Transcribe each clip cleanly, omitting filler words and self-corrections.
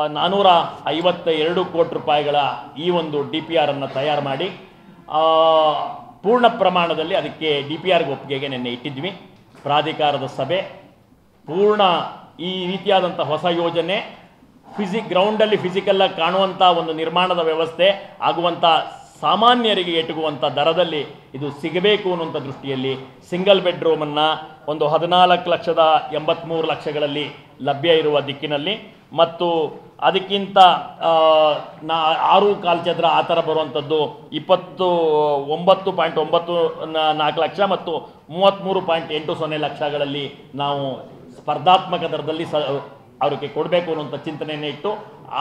452 ಕೋಟಿ ರೂಪಾಯಿಗಳ ಈ ಒಂದು DPR ಅನ್ನು ತಯಾರು ಮಾಡಿ ಪೂರ್ಣ ಪ್ರಮಾಣದಲ್ಲಿ ಅದಕ್ಕೆ DPR ಗೆ ಒಪ್ಪಿಗೆಗೆ ನೆನ್ನೆ ಇಟ್ಟಿದ್ವಿ. ಪ್ರಾಧಿಕಾರದ ಸಭೆ ಪೂರ್ಣ ಈ ರೀತಿಯಾದಂತ ಹೊಸ ಯೋಜನೆ ಗ್ರೌಂಡ್ ಅಲ್ಲಿ ಫಿಸಿಕಲ್ ಆಗಿ ಕಾಣುವಂತ ಒಂದು ನಿರ್ಮಾಣದ ವ್ಯವಸ್ಥೆ ಆಗುವಂತ ಸಾಮಾನ್ಯರಿಗೆ ಎಟುಕುವಂತ ದರದಲ್ಲಿ ಇದು ಸಿಗಬೇಕು ಅನ್ನುವಂತ ದೃಷ್ಟಿಯಲ್ಲಿ ಸಿಂಗಲ್ ಬೆಡ್ರೂಮ್ ಅನ್ನು ಒಂದು 14,83,00,000ಗಳಲ್ಲಿ ಲಭ್ಯ ಇರುವ ದಿಕ್ಕಿನಲ್ಲಿ ಮತ್ತು ಅದಕ್ಕಿಂತ 6.5 ಚದರ ಆ ಥರ ಬರುವಂಥದ್ದು 29.94 ಲಕ್ಷ ಮತ್ತು 33.80 ಲಕ್ಷಗಳಲ್ಲಿ ನಾವು ಸ್ಪರ್ಧಾತ್ಮಕ ದರದಲ್ಲಿ ಅವರಿಗೆ ಕೊಡಬೇಕು ಅನ್ನುವಂಥ ಚಿಂತನೆಯನ್ನು ಇಟ್ಟು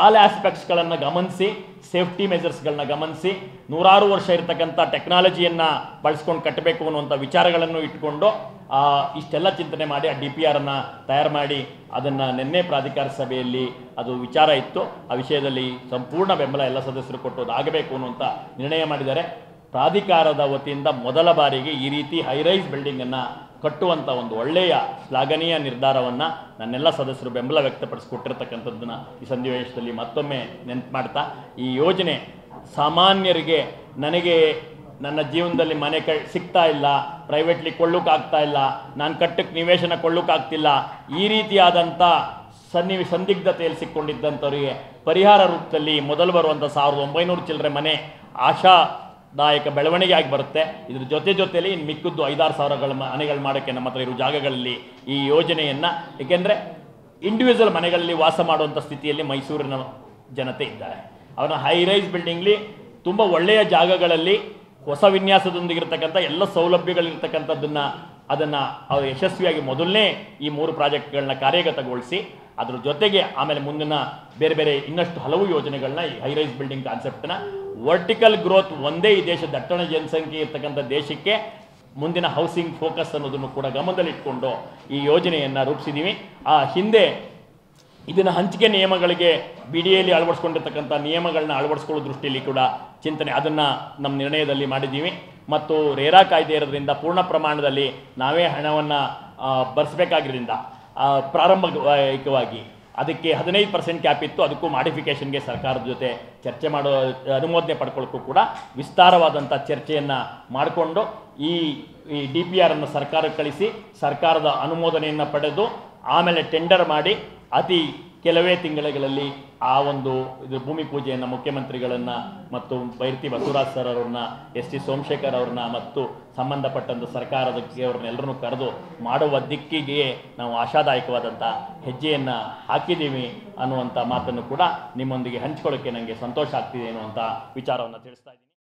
ಆಲ್ ಆಸ್ಪೆಕ್ಟ್ಸ್ಗಳನ್ನು ಗಮನಿಸಿ ಸೇಫ್ಟಿ ಮೆಜರ್ಸ್ಗಳನ್ನ ಗಮನಿಸಿ 106 ವರ್ಷ ಇರತಕ್ಕಂಥ ಟೆಕ್ನಾಲಜಿಯನ್ನು ಬಳಸ್ಕೊಂಡು ಕಟ್ಟಬೇಕು ಅನ್ನುವಂಥ ವಿಚಾರಗಳನ್ನು ಇಟ್ಟುಕೊಂಡು ಇಷ್ಟೆಲ್ಲ ಚಿಂತನೆ ಮಾಡಿ ಆ DPR ಅನ್ನು ತಯಾರು ಮಾಡಿ ಅದನ್ನು ನಿನ್ನೆ ಪ್ರಾಧಿಕಾರ ಸಭೆಯಲ್ಲಿ ಅದು ವಿಚಾರ ಇತ್ತು. ಆ ವಿಷಯದಲ್ಲಿ ಸಂಪೂರ್ಣ ಬೆಂಬಲ ಎಲ್ಲ ಸದಸ್ಯರು ಕೊಟ್ಟು ಅದಾಗಬೇಕು ಅನ್ನುವಂಥ ನಿರ್ಣಯ ಮಾಡಿದ್ದಾರೆ. ಪ್ರಾಧಿಕಾರದ ವತಿಯಿಂದ ಮೊದಲ ಬಾರಿಗೆ ಈ ರೀತಿ ಹೈರೈಸ್ ಬಿಲ್ಡಿಂಗನ್ನು ಕಟ್ಟುವಂಥ ಒಂದು ಒಳ್ಳೆಯ ಶ್ಲಾಘನೀಯ ನಿರ್ಧಾರವನ್ನು ನನ್ನೆಲ್ಲ ಸದಸ್ಯರು ಬೆಂಬಲ ವ್ಯಕ್ತಪಡಿಸಿಕೊಟ್ಟಿರ್ತಕ್ಕಂಥದ್ದನ್ನು ಈ ಸನ್ನಿವೇಶದಲ್ಲಿ ಮತ್ತೊಮ್ಮೆ ನೆನಪು ಮಾಡ್ತಾ ಈ ಯೋಜನೆ ಸಾಮಾನ್ಯರಿಗೆ ನನಗೆ ನನ್ನ ಜೀವನದಲ್ಲಿ ಮನೆ ಸಿಗ್ತಾ ಇಲ್ಲ, ಪ್ರೈವೇಟ್ಲಿ ಕೊಳ್ಳೋಕ್ಕಾಗ್ತಾ ಇಲ್ಲ, ನಾನು ಕಟ್ಟಕ್ಕೆ ನಿವೇಶನ ಕೊಳ್ಳೋಕ್ಕಾಗ್ತಿಲ್ಲ, ಈ ರೀತಿಯಾದಂಥ ಸಂದಿಗ್ಧತೆಯಲ್ಲಿ ಸಿಕ್ಕೊಂಡಿದ್ದಂಥವರಿಗೆ ಪರಿಹಾರ ರೂಪದಲ್ಲಿ ಮೊದಲು ಬರುವಂಥ 1,900 ಚಿಲ್ಲರೆ ಮನೆ ಆಶಾದಾಯಕ ಬೆಳವಣಿಗೆ ಆಗಿ ಬರುತ್ತೆ. ಇದ್ರ ಜೊತೆಯಲ್ಲಿ ಇನ್ನು ಮಿಕ್ಕಿದ್ದು 5-6 ಸಾವಿರಗಳ ಮನೆಗಳು ಮಾಡೋಕ್ಕೆ ನಮ್ಮ ಹತ್ರ ಇರೋ ಜಾಗಗಳಲ್ಲಿ ಈ ಯೋಜನೆಯನ್ನು, ಏಕೆಂದರೆ ಇಂಡಿವಿಜುವಲ್ ಮನೆಗಳಲ್ಲಿ ವಾಸ ಮಾಡುವಂಥ ಸ್ಥಿತಿಯಲ್ಲಿ ಮೈಸೂರಿನ ಜನತೆ ಇದ್ದಾರೆ. ಅವರ ಹೈರೈಸ್ ಬಿಲ್ಡಿಂಗ್ಲಿ ತುಂಬ ಒಳ್ಳೆಯ ಜಾಗಗಳಲ್ಲಿ ಹೊಸ ವಿನ್ಯಾಸದೊಂದಿಗಿರ್ತಕ್ಕಂಥ ಎಲ್ಲ ಸೌಲಭ್ಯಗಳಿರ್ತಕ್ಕಂಥದ್ದನ್ನು ಅದನ್ನು ಅವರು ಯಶಸ್ವಿಯಾಗಿ ಮೊದಲನೇ ಈ 3 ಪ್ರಾಜೆಕ್ಟ್ಗಳನ್ನ ಕಾರ್ಯಗತಗೊಳಿಸಿ ಅದ್ರ ಜೊತೆಗೆ ಆಮೇಲೆ ಮುಂದಿನ ಬೇರೆ ಬೇರೆ ಇನ್ನಷ್ಟು ಹಲವು ಯೋಜನೆಗಳನ್ನ ಈ ಹೈರೈಸ್ ಬಿಲ್ಡಿಂಗ್ ಕಾನ್ಸೆಪ್ಟನ್ನ ವರ್ಟಿಕಲ್ ಗ್ರೋತ್ ಒಂದೇ ಈ ದೇಶದ ದಟ್ಟಣ ಜನಸಂಖ್ಯೆ ಇರ್ತಕ್ಕಂಥ ದೇಶಕ್ಕೆ ಮುಂದಿನ ಹೌಸಿಂಗ್ ಫೋಕಸ್ ಅನ್ನೋದನ್ನು ಕೂಡ ಗಮನದಲ್ಲಿಟ್ಟುಕೊಂಡು ಈ ಯೋಜನೆಯನ್ನು ರೂಪಿಸಿದ್ದೀವಿ. ಆ ಹಿಂದೆ ಇದನ್ನು ಹಂಚಿಕೆ ನಿಯಮಗಳಿಗೆ BDAಲಿ ಅಳವಡಿಸ್ಕೊಂಡಿರ್ತಕ್ಕಂಥ ನಿಯಮಗಳನ್ನ ಅಳವಡಿಸ್ಕೊಳ್ಳೋ ದೃಷ್ಟಿಯಲ್ಲಿ ಕೂಡ ಚಿಂತನೆ ಅದನ್ನು ನಮ್ಮ ನಿರ್ಣಯದಲ್ಲಿ ಮಾಡಿದ್ದೀವಿ. ಮತ್ತು ರೇರಾ ಕಾಯ್ದೆ ಇರೋದ್ರಿಂದ ಪೂರ್ಣ ಪ್ರಮಾಣದಲ್ಲಿ ನಾವೇ ಹಣವನ್ನು ಬರ್ಸ್ಬೇಕಾಗಿರೋದ್ರಿಂದ ಪ್ರಾರಂಭಿಕವಾಗಿ ಅದಕ್ಕೆ 15% ಕ್ಯಾಪ್ ಇತ್ತು. ಅದಕ್ಕೂ ಮಾಡಿಫಿಕೇಷನ್ಗೆ ಸರ್ಕಾರದ ಜೊತೆ ಚರ್ಚೆ ಮಾಡೋ ಅನುಮೋದನೆ ಪಡ್ಕೊಳ್ಳೋಕ್ಕೂ ಕೂಡ ವಿಸ್ತಾರವಾದಂಥ ಚರ್ಚೆಯನ್ನು ಮಾಡಿಕೊಂಡು ಈ DPR ಅನ್ನು ಸರ್ಕಾರಕ್ಕೆ ಕಳಿಸಿ ಸರ್ಕಾರದ ಅನುಮೋದನೆಯನ್ನು ಪಡೆದು ಆಮೇಲೆ ಟೆಂಡರ್ ಮಾಡಿ ಅತಿ ಕೆಲವೇ ತಿಂಗಳುಗಳಲ್ಲಿ ಆ ಒಂದು ಇದು ಭೂಮಿ ಪೂಜೆಯನ್ನು ಮುಖ್ಯಮಂತ್ರಿಗಳನ್ನು ಮತ್ತು ಬೈರ್ತಿ ಬಸವರಾಜ್ ಸರ್ ಅವ್ರನ್ನ ST ಸೋಮಶೇಖರ್ ಅವ್ರನ್ನ ಮತ್ತು ಸಂಬಂಧಪಟ್ಟಂಥ ಸರ್ಕಾರದಕ್ಕೆ ಅವ್ರನ್ನ ಎಲ್ಲರನ್ನೂ ಕರೆದು ಮಾಡುವ ದಿಕ್ಕಿಗೆ ನಾವು ಆಶಾದಾಯಕವಾದಂಥ ಹೆಜ್ಜೆಯನ್ನು ಹಾಕಿದ್ದೀವಿ ಅನ್ನುವಂಥ ಮಾತನ್ನು ಕೂಡ ನಿಮ್ಮೊಂದಿಗೆ ಹಂಚ್ಕೊಳ್ಳೋಕ್ಕೆ ನನಗೆ ಸಂತೋಷ ಆಗ್ತಿದೆ ಅನ್ನುವಂಥ ವಿಚಾರವನ್ನು ತಿಳಿಸ್ತಾ ಇದ್ದೀನಿ.